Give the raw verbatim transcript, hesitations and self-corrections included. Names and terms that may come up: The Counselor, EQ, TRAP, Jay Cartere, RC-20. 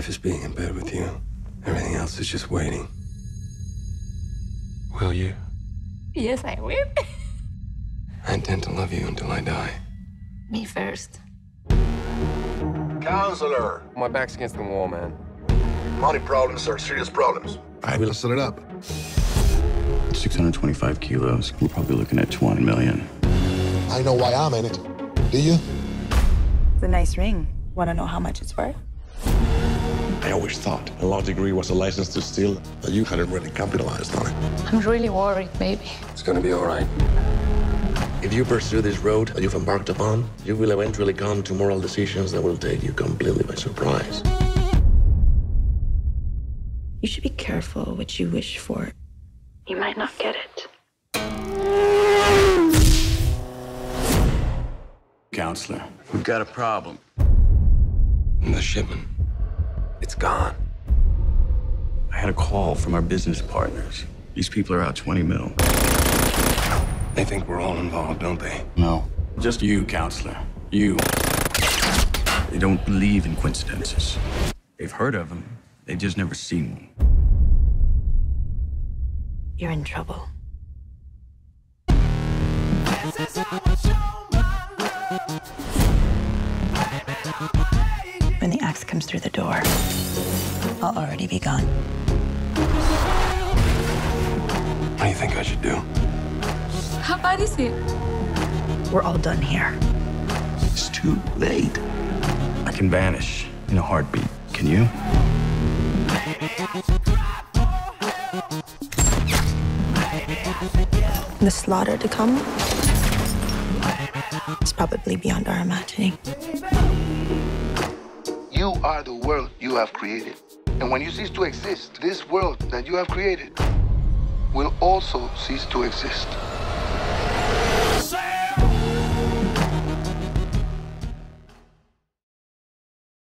life is being in bed with you. Everything else is just waiting. Will you? Yes, I will. I intend to love you until I die. Me first. Counselor! My back's against the wall, man. Money problems are serious problems. I will set it up. six hundred twenty-five kilos. We're probably looking at twenty million. I know why I'm in it. Do you? It's a nice ring. Want to know how much it's worth? I always thought a law degree was a license to steal, but you hadn't really capitalized on it. I'm really worried, maybe. It's gonna be all right. If you pursue this road that you've embarked upon, you will eventually come to moral decisions that will take you completely by surprise. You should be careful what you wish for. You might not get it. Counselor, we've got a problem. The shipment, it's gone. I had a call from our business partners. These people are out twenty mil. They think we're all involved, don't they? No, just you, Counselor. You. They don't believe in coincidences. They've heard of them. They've just never seen one. You're in trouble. When the axe comes through the door, I'll already be gone. What do you think I should do? How bad is it? We're all done here. It's too late. I can vanish in a heartbeat. Can you? The slaughter to come is probably beyond our imagining. You are the world you have created. And when you cease to exist, this world that you have created will also cease to exist.